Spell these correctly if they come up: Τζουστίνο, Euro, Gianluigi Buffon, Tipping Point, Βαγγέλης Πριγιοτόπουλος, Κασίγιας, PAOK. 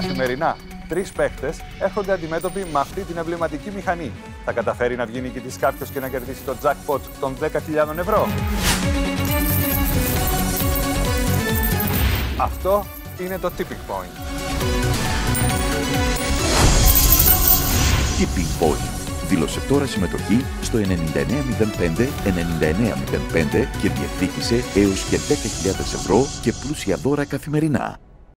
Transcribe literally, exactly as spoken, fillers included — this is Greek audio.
Καθημερινά, τρεις παίχτες έρχονται αντιμέτωποι με αυτή την εμβληματική μηχανή. Θα καταφέρει να βγει νικητής κάποιος και να κερδίσει το jackpot των δέκα χιλιάδων ευρώ. Αυτό είναι το Tipping Point. Tipping Point. Δήλωσε τώρα συμμετοχή στο εννιά εννιά μηδέν πέντε εννιά εννιά μηδέν πέντε και διεκδίκησε έως και δέκα χιλιάδες ευρώ και πλούσια δώρα καθημερινά.